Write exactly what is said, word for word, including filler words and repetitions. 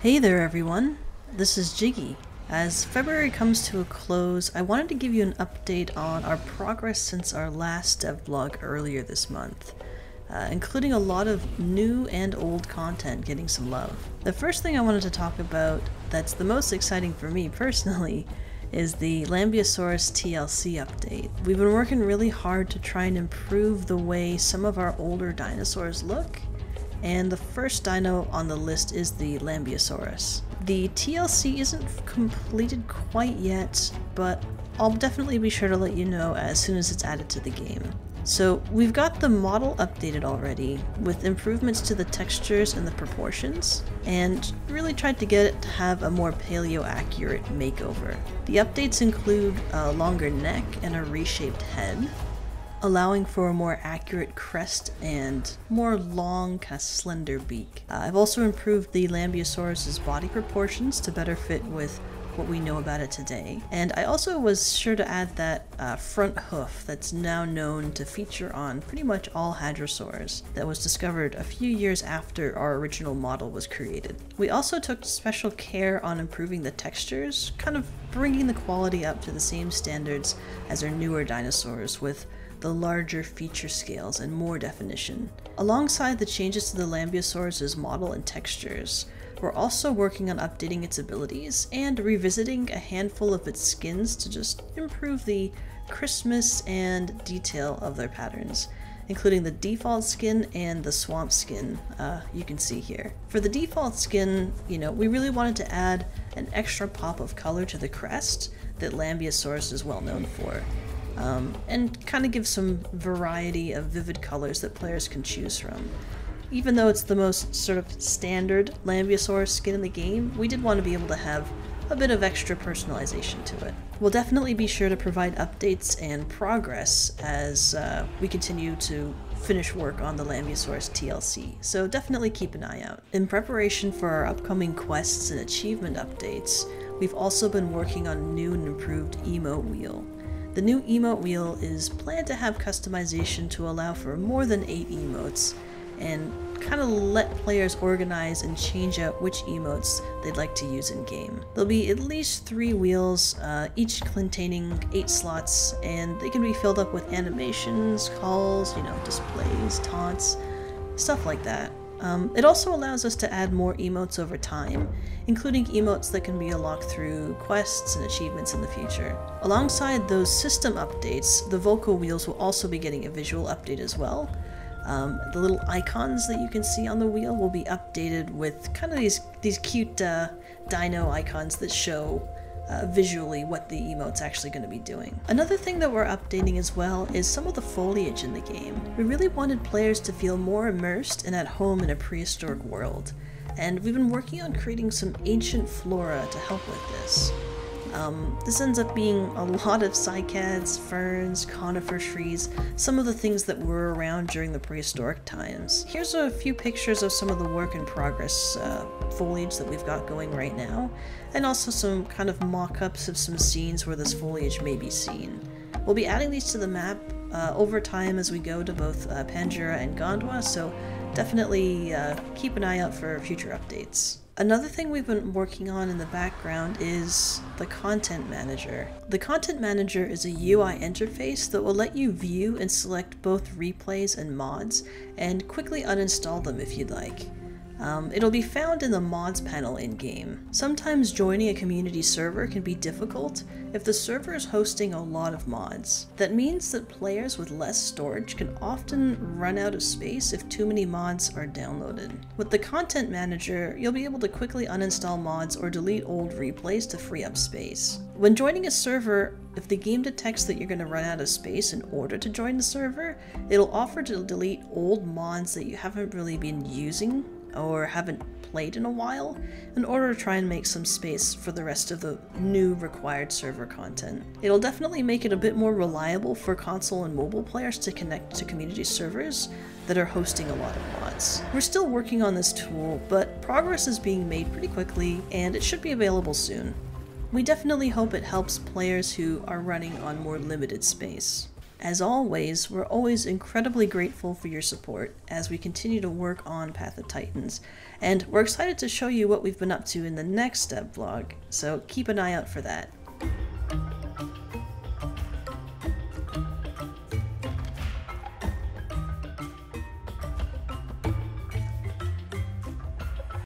Hey there everyone, this is Jiggy. As February comes to a close, I wanted to give you an update on our progress since our last devblog earlier this month, uh, including a lot of new and old content getting some love. The first thing I wanted to talk about that's the most exciting for me personally is the Lambeosaurus T L C update. We've been working really hard to try and improve the way some of our older dinosaurs look, and the first dino on the list is the Lambeosaurus. The T L C isn't completed quite yet, but I'll definitely be sure to let you know as soon as it's added to the game. So we've got the model updated already, with improvements to the textures and the proportions, and really tried to get it to have a more paleo-accurate makeover. The updates include a longer neck and a reshaped head, allowing for a more accurate crest and more long, kind of slender beak. Uh, I've also improved the Lambeosaurus's body proportions to better fit with what we know about it today. And I also was sure to add that uh, front hoof that's now known to feature on pretty much all hadrosaurs that was discovered a few years after our original model was created. We also took special care on improving the textures, kind of bringing the quality up to the same standards as our newer dinosaurs with the larger feature scales and more definition. Alongside the changes to the Lambeosaurus's model and textures, we're also working on updating its abilities and revisiting a handful of its skins to just improve the crispness and detail of their patterns, including the default skin and the swamp skin uh, you can see here. For the default skin, you know, we really wanted to add an extra pop of color to the crest that Lambeosaurus is well known for. Um, and kind of give some variety of vivid colors that players can choose from. Even though it's the most sort of standard Lambeosaurus skin in the game, we did want to be able to have a bit of extra personalization to it. We'll definitely be sure to provide updates and progress as uh, we continue to finish work on the Lambeosaurus T L C, so definitely keep an eye out. In preparation for our upcoming quests and achievement updates, we've also been working on a new and improved emote wheel. The new emote wheel is planned to have customization to allow for more than eight emotes and kind of let players organize and change out which emotes they'd like to use in game. There'll be at least three wheels, uh, each containing eight slots, and they can be filled up with animations, calls, you know, displays, taunts, stuff like that. Um, it also allows us to add more emotes over time, including emotes that can be unlocked through quests and achievements in the future. Alongside those system updates, the vocal wheels will also be getting a visual update as well. Um, the little icons that you can see on the wheel will be updated with kind of these, these cute uh, dino icons that show Uh, visually what the emote's actually going to be doing. Another thing that we're updating as well is some of the foliage in the game. We really wanted players to feel more immersed and at home in a prehistoric world, and we've been working on creating some ancient flora to help with this. Um, this ends up being a lot of cycads, ferns, conifer trees, some of the things that were around during the prehistoric times. Here's a few pictures of some of the work in progress uh, foliage that we've got going right now, and also some kind of mock-ups of some scenes where this foliage may be seen. We'll be adding these to the map uh, over time as we go to both uh, Panjura and Gondwa, so definitely uh, keep an eye out for future updates. Another thing we've been working on in the background is the Content Manager. The Content Manager is a U I interface that will let you view and select both replays and mods, and quickly uninstall them if you'd like. Um, it'll be found in the mods panel in-game. Sometimes joining a community server can be difficult if the server is hosting a lot of mods. That means that players with less storage can often run out of space if too many mods are downloaded. With the Content Manager, you'll be able to quickly uninstall mods or delete old replays to free up space. When joining a server, if the game detects that you're going to run out of space in order to join the server, it'll offer to delete old mods that you haven't really been using or haven't played in a while in order to try and make some space for the rest of the new required server content. It'll definitely make it a bit more reliable for console and mobile players to connect to community servers that are hosting a lot of mods. We're still working on this tool, but progress is being made pretty quickly and it should be available soon. We definitely hope it helps players who are running on more limited space. As always, we're always incredibly grateful for your support as we continue to work on Path of Titans, and we're excited to show you what we've been up to in the next step vlog, so keep an eye out for that.